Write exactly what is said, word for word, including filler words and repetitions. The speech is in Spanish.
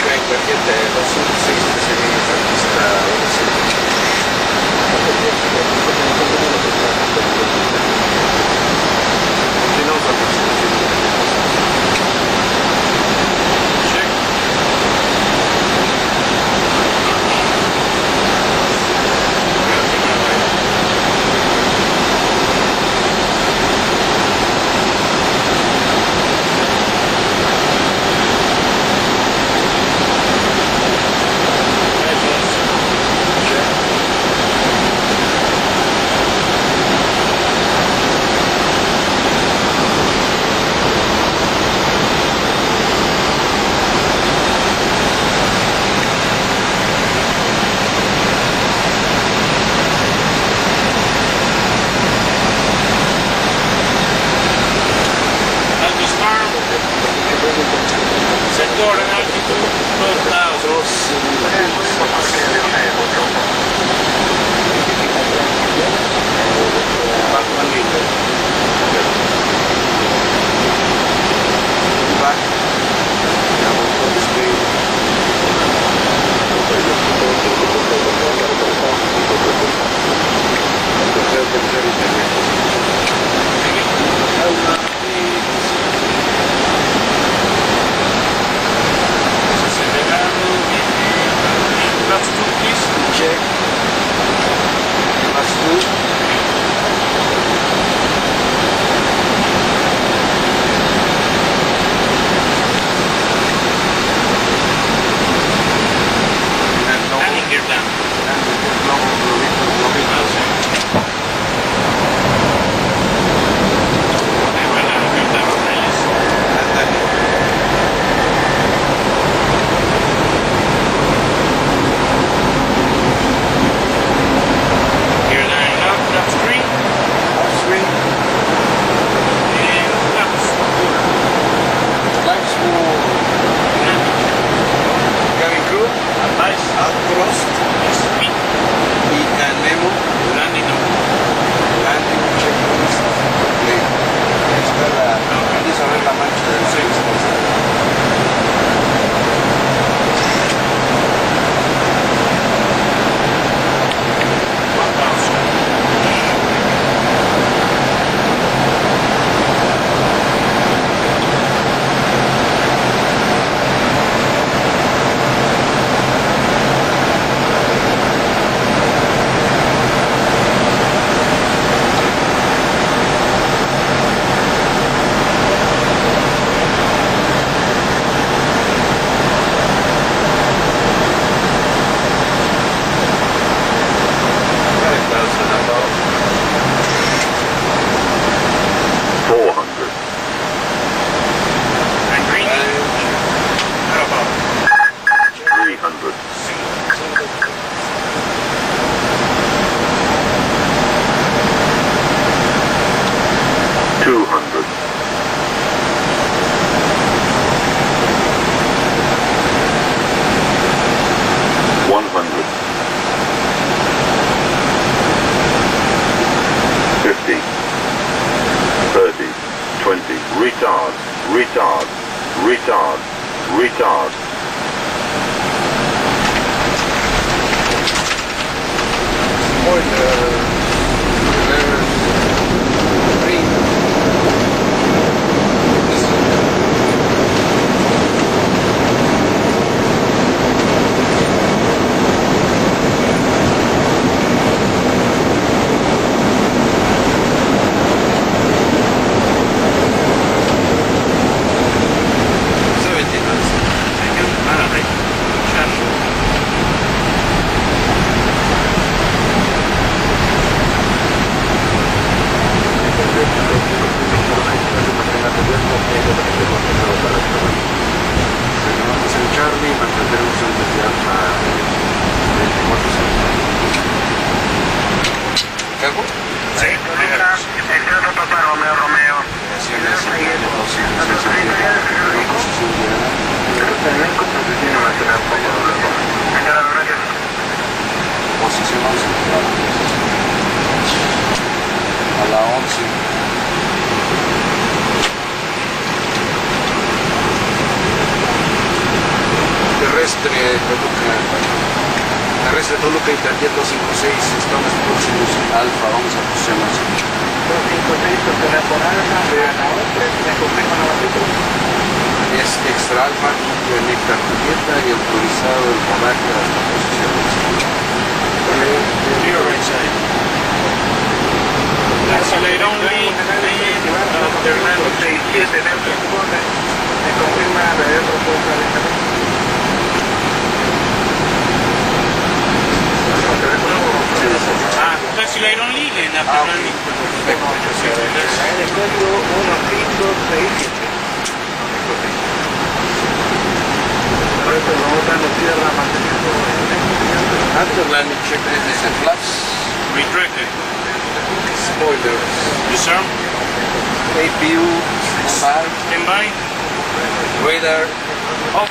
anche in quel piattello sul sito si registra un servizio. Continuiamo a terrestre Toluca, terrestre Toluca y Taller dos cinco seis, estamos próximos Alfa, vamos a posicionarnos. dos cinco seis, porque la Alfa, la otra, se confirma la matrícula. Es extra Alfa, cumple Néctar Julieta y autorizado el rodaje a las posiciones. Zero right side. So they don't leave the se confirma la de propuesta de esta vez. Ah, taxi light only and after running. En el código uno cinco seis siete. Correcto, vamos dando tierra manteniendo el movimiento. After landing check is in flaps. Retracted. Spoilers. Disarm. A P U. Standby. Standby. Radar off.